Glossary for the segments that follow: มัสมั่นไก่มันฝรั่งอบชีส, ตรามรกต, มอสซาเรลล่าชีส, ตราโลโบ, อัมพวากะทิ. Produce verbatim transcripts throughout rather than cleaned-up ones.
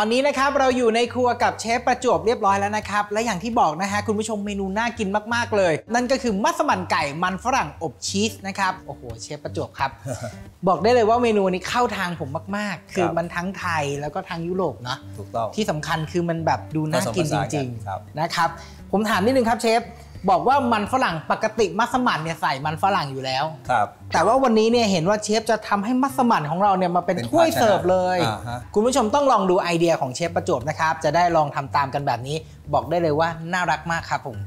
ตอนนี้นะครับเราอยู่ในครัวกับเชฟประจวบเรียบร้อยแล้วนะครับและอย่างที่บอกนะฮะคุณผู้ชมเมนูน่ากินมากๆเลยนั่นก็คือมัสมั่นไก่มันฝรั่งอบชีสนะครับโอ้โหเชฟประจวบครับ บอกได้เลยว่าเมนูนี้เข้าทางผมมากๆ คือมันทั้งไทยแล้วก็ทางยุโรปเนาะถูกต้องที่สำคัญคือมันแบบดูน่ากินจริงๆนะครับผมถามนิดนึงครับเชฟบอกว่ามันฝรั่งปกติมัสมั่นเนี่ยใส่มันฝรั่งอยู่แล้วครับแต่ว่าวันนี้เนี่ยเห็นว่าเชฟจะทำให้มัสมั่นของเราเนี่ยมาเป็นถ้วยเสิร์ฟเลยคุณผู้ชมต้องลองดูไอเดียของเชฟประจวบนะครับจะได้ลองทำตามกันแบบนี้บอกได้เลยว่าน่ารักมากครับผม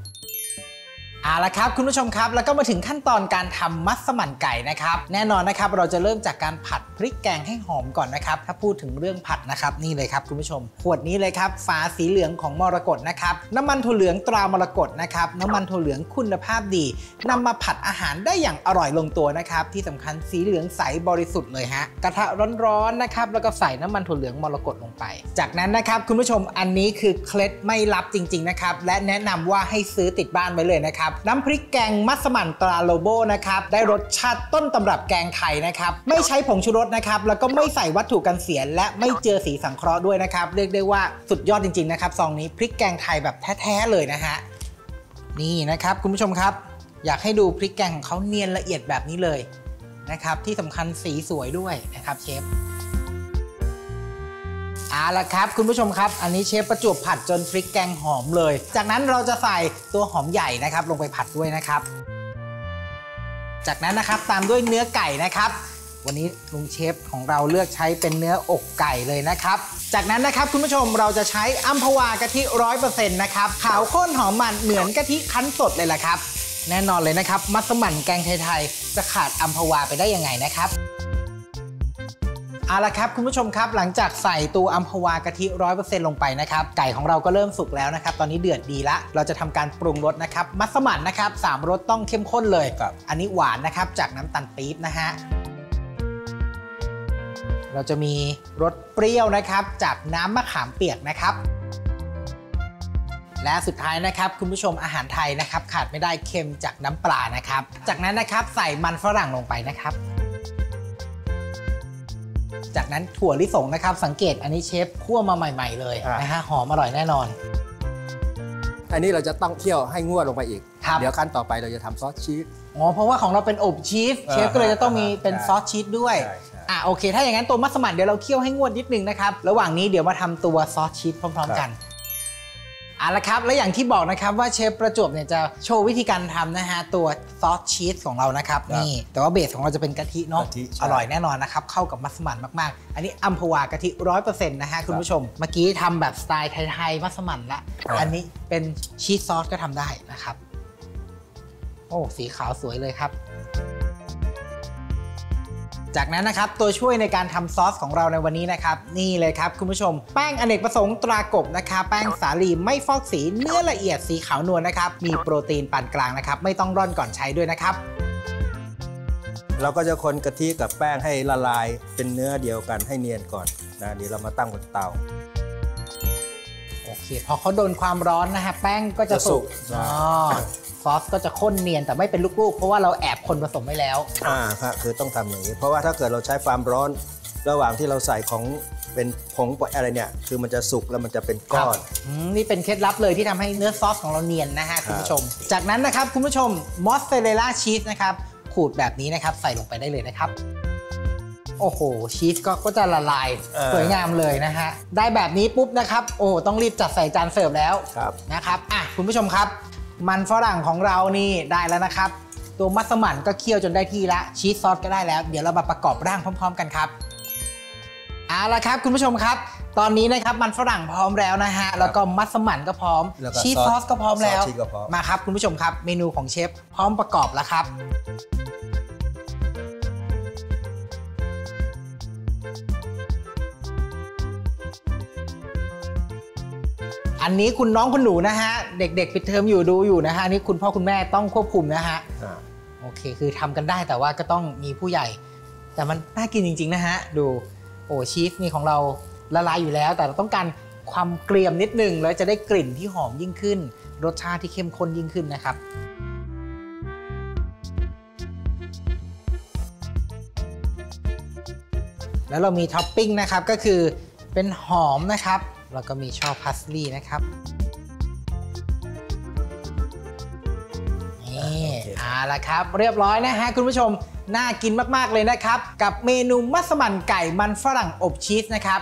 เอาละครับคุณผู้ชมครับแล้วก็มาถึงขั้นตอนการทำมัสมั่นไก่นะครับแน่นอนนะครับเราจะเริ่มจากการผัดพริกแกงให้หอมก่อนนะครับถ้าพูดถึงเรื่องผัดนะครับนี่เลยครับคุณผู้ชมขวดนี้เลยครับฝาสีเหลืองของมรกตนะครับน้ำมันถั่วเหลืองตรามรกตนะครับน้ำมันถั่วเหลืองคุณภาพดีนำมาผัดอาหารได้อย่างอร่อยลงตัวนะครับที่สำคัญสีเหลืองใสบริสุทธิ์เลยฮะกระทะร้อนๆนะครับแล้วก็ใส่น้ำมันถั่วเหลืองมรกตลงไปจากนั้นนะครับคุณผู้ชมอันนี้คือเคล็ดไม่ลับจริงๆนะครับและแนะนำว่าให้ซื้อติดบ้านไว้เลยนะครับน้ำพริกแกงมัสมั่นตราโลโบนะครับได้รสชาติต้นตำรับแกงไทยนะครับไม่ใช้ผงชูรสนะครับแล้วก็ไม่ใส่วัตถุกันเสียและไม่เจอสีสังเคราะห์ด้วยนะครับเรียกได้ว่าสุดยอดจริงๆนะครับซองนี้พริกแกงไทยแบบแท้ๆเลยนะฮะนี่นะครับคุณผู้ชมครับอยากให้ดูพริกแกงของเขาเนียนละเอียดแบบนี้เลยนะครับที่สำคัญสีสวยด้วยนะครับเชฟเอาละครับคุณผู้ชมครับอันนี้เชฟประจวบผัดจนพริกแกงหอมเลยจากนั้นเราจะใส่ตัวหอมใหญ่นะครับลงไปผัดด้วยนะครับจากนั้นนะครับตามด้วยเนื้อไก่นะครับวันนี้ลุงเชฟของเราเลือกใช้เป็นเนื้ออกไก่เลยนะครับจากนั้นนะครับคุณผู้ชมเราจะใช้อัมพวากะทิ ร้อยเปอร์เซ็นต์ นะครับขาวข้นหอมมันเหมือนกะทิคั้นสดเลยล่ะครับแน่นอนเลยนะครับมัสมั่นแกงไทยๆจะขาดอัมพวาไปได้ยังไงนะครับเอาละครับคุณผู้ชมครับหลังจากใส่ตัวอัมพวากะทิ ร้อยเปอร์เซ็นต์ ลงไปนะครับไก่ของเราก็เริ่มสุกแล้วนะครับตอนนี้เดือดดีละเราจะทำการปรุงรสนะครับมัสมั่นนะครับสามรสต้องเข้มข้นเลยอันนี้หวานนะครับจากน้ำตาลปี๊บนะฮะเราจะมีรสเปรี้ยวนะครับจากน้ำมะขามเปียกนะครับและสุดท้ายนะครับคุณผู้ชมอาหารไทยนะครับขาดไม่ได้เค็มจากน้ำปลานะครับจากนั้นนะครับใส่มันฝรั่งลงไปนะครับจากนั้นถั่วลิสงนะครับสังเกตอันนี้เชฟคั่วมาใหม่ๆเลยนะฮะหอมอร่อยแน่นอนอันนี้เราจะต้องเคี่ยวให้งวดลงไปอีกเดี๋ยวขั้นต่อไปเราจะทำซอสชีสอ๋อเพราะว่าของเราเป็นอบชีสเชฟก็เลยจะต้องมีเป็นซอสชีสด้วยอ่ะโอเคถ้าอย่างนั้นตัวมัสมั่นเดี๋ยวเราเคี่ยวให้งวดนิดนึงนะครับระหว่างนี้เดี๋ยวมาทำตัวซอสชีสพร้อมๆกันเอาละครับและอย่างที่บอกนะครับว่าเชฟประจวบเนี่ยจะโชว์วิธีการทำนะฮะตัวซอสชีสของเรานะครับนี่แต่ว่าเบสของเราจะเป็นกะทิเนาะอร่อยแน่นอนนะครับเข้ากับมัสมั่นมากๆอันนี้อัมพวากะทิ ร้อยเปอร์เซ็นต์ นะฮะคุณผู้ชมเมื่อกี้ทำแบบสไตล์ไทยๆมัสมั่นละอันนี้เป็นชีสซอสก็ทำได้นะครับโอ้สีขาวสวยเลยครับจากนั้นนะครับตัวช่วยในการทำซอสของเราในวันนี้นะครับนี่เลยครับคุณผู้ชมแป้งอเนกประสงค์ตรากบนะครับแป้งสาลีไม่ฟอกสีเนื้อละเอียดสีขาวนวลนะครับมีโปรตีนปานกลางนะครับไม่ต้องร่อนก่อนใช้ด้วยนะครับเราก็จะคนกะทิกับแป้งให้ละลายเป็นเนื้อเดียวกันให้เนียนก่อนนะเดี๋ยวเรามาตั้งบนเตาโอเคพอเขาโดนความร้อนนะฮะแป้งก็จะสุกอ๋อซอสก็จะข้นเนียนแต่ไม่เป็นลูกๆเพราะว่าเราแอบคนผสมไว้แล้วอ่าครับคือต้องทำอย่างนี้เพราะว่าถ้าเกิดเราใช้ความร้อนระหว่างที่เราใส่ของเป็นผงอะไรเนี่ยคือมันจะสุกแล้วมันจะเป็นก้อนนี่เป็นเคล็ดลับเลยที่ทำให้เนื้อซอสของเราเนียนนะฮะคุณผู้ชมจากนั้นนะครับคุณผู้ชมมอสซาเรลล่าชีสนะครับขูดแบบนี้นะครับใส่ลงไปได้เลยนะครับโอ้โหชีสก็จะละลายสวยงามเลยนะฮะได้แบบนี้ปุ๊บนะครับโอ้ต้องรีบจัดใส่จานเสิร์ฟแล้วนะครับอ่ะคุณผู้ชมครับมันฝรั่งของเรานี่ได้แล้วนะครับตัวมัสมั่นก็เคี่ยวจนได้ที่ละชีสซอสก็ได้แล้วเดี๋ยวเรามาประกอบร่างพร้อมๆกันครับเอาละครับคุณผู้ชมครับตอนนี้นะครับมันฝรั่งพร้อมแล้วนะฮะแล้วก็มัสมั่นก็พร้อมชีสซอสก็พร้อมแล้วมาครับคุณผู้ชมครับเมนูของเชฟพร้อมประกอบแล้วครับอันนี้คุณน้องคุณหนูนะฮะเด็กๆปิดเทอมอยู่ดูอยู่นะฮะนี่คุณพ่อคุณแม่ต้องควบคุมนะฮะโอเคคือทำกันได้แต่ว่าก็ต้องมีผู้ใหญ่แต่มันน่ากินจริงๆนะฮะดูโอ้ชีสนี่ของเราละลายอยู่แล้วแต่เราต้องการความเกรียมนิดนึงแล้วจะได้กลิ่นที่หอมยิ่งขึ้นรสชาติที่เข้มข้นยิ่งขึ้นนะครับแล้วเรามีท็อปปิ้งนะครับก็คือ เป็นหอมนะครับแล้วก็มีช่อพัสลี่นะครับนี่เอาละครับเรียบร้อยนะฮะคุณผู้ชมน่ากินมากๆเลยนะครับกับเมนูมัสมั่นไก่มันฝรั่งอบชีสนะครับ